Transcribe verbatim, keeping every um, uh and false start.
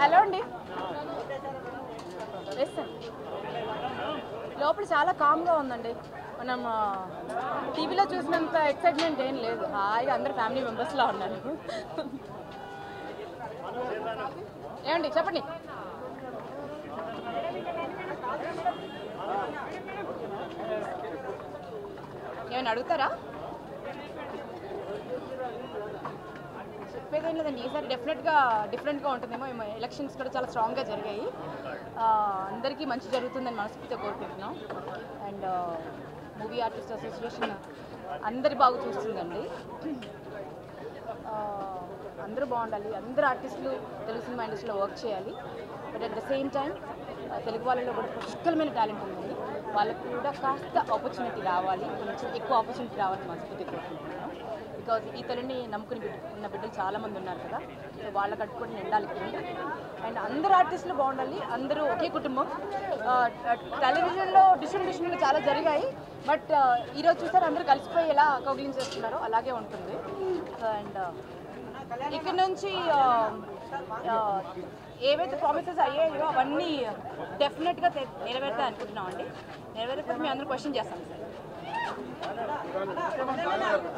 hello అండి లోపల చాలా కామ్ గా ఉందండి మనం టీవీలో చూసినంత ఎక్సైట్‌మెంట్ ఏం లేదు హాయిగా అందరూ ఫ్యామిలీ మెంబర్స్ లా ఉన్నారు ఏండి చెప్పండి ఏమని అడుగుతారా सर डेफिनेट डिफरेंट उंटदेमो एलक्षन्स चाला स्ट्रांग गा जरिगायि अंदर की मंची जरुगुतुंदनि मनसुतो कोरुकुंटुन्नाम अंड मूवी आर्टिस्ट असोसिएशन अंदर बागु चूस्तुंदंडि अंदरू बागुंडाली अंदरू आर्टिस्टुलु तेलुगु सिनेमा इंडस्ट्रीलो वर्क चेयाली but at the same time Telugu वाळ्ळलो कूडा पुष्कलमैन टालेंट उंदी वाळ्ळकु कूडा कास्त आपर्चुनिटी रावाली कोंచెं एक्कुव आपर्चुनिटी रावाలని मनसुतो कोरुकुंटुन्नाम बिकाज ई तल्लिनि नम्मुकुनि बिड्डलु बिड्डलु चाला मंदि उन्नारु कदा सो वाळ्ळ कट्टुकोनि निंडाली अंड अंदरू आर्टिस्टुलु बागुंडाली अंदरू ओके कुटुंबं टेलीविजन्लो डिफरेंट डिफरेंट चाला जरिगायि बट ई रोजु चूसारु अंदरू कलिसिपोयि एला कौगिलिंचेस्तुन्नारो अलागे उंटुंది अंड इक्कड नुंचि ఏవైతే ప్రామిసెస్ అయ్యాయో అవన్నీ డెఫినెట్ గా నెరవేర్తా అనుకుంటున్నామండి నెరవేర్తే మేము అందరూ క్వశ్చన్ చేస్తాం సార్